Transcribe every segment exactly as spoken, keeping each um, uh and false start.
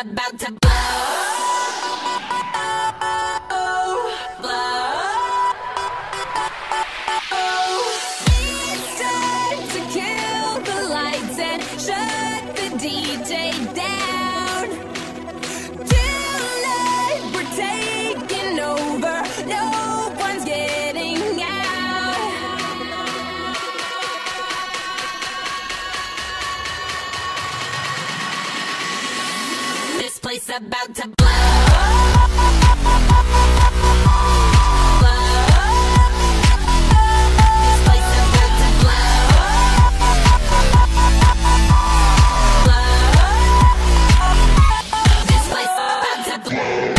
about to blow. Place about to blow. This place about to blow. This place about to blow.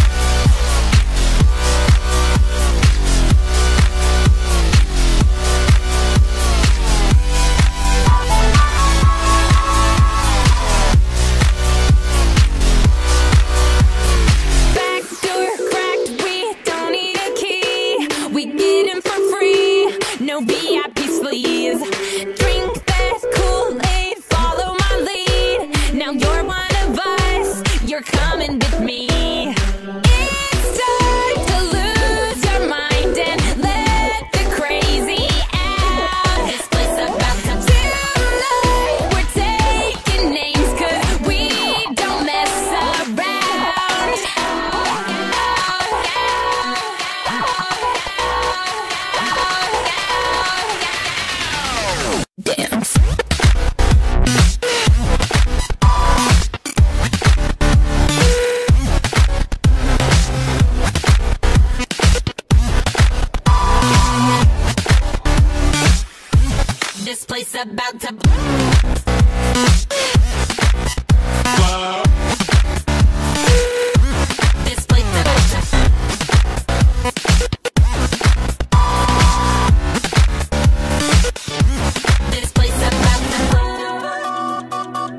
This place about to blow.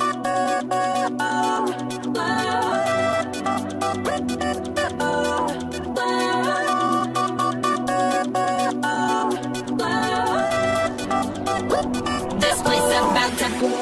This place about to blow.